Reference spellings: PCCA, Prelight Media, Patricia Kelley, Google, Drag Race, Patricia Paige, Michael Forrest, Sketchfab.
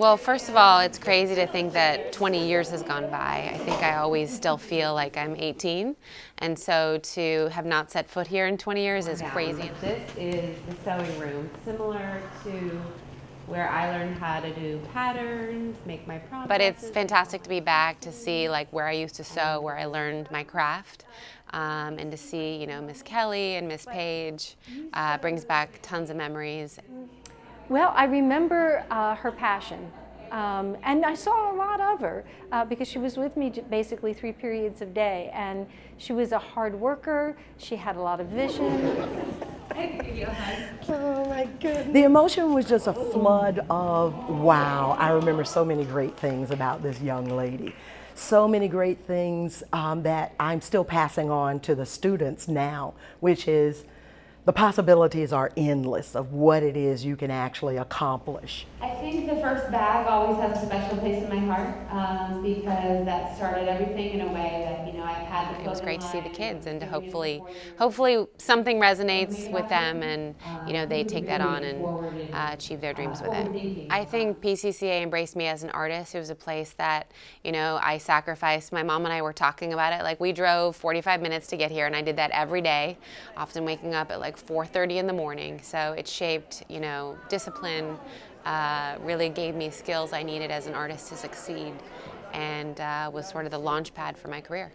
Well, first of all, it's crazy to think that 20 years has gone by. I think I always still feel like I'm 18, and so to have not set foot here in 20 years is crazy. This is the sewing room, similar to where I learned how to do patterns, make my projects. But it's fantastic to be back, to see like where I used to sew, where I learned my craft, and to see, you know, Miss Kelley and Miss Paige brings back tons of memories. Well, I remember her passion, and I saw a lot of her because she was with me basically 3 periods of day, and she was a hard worker, she had a lot of vision. Oh my goodness. The emotion was just a flood of wow. I remember so many great things about this young lady. So many great things that I'm still passing on to the students now, which is the possibilities are endless of what it is you can actually accomplish. I think the first bag always has a special place in my heart because that started everything in a way that, you know, I've had the It was great to see the kids and to hopefully something resonates with them and, you know, they take that on and achieve their dreams with it. I think PCCA embraced me as an artist. It was a place that, you know, I sacrificed. My mom and I were talking about it. Like, we drove 45 minutes to get here, and I did that every day, often waking up at like 4:30 in the morning. So it shaped, you know, discipline, really gave me skills I needed as an artist to succeed, and was sort of the launch pad for my career.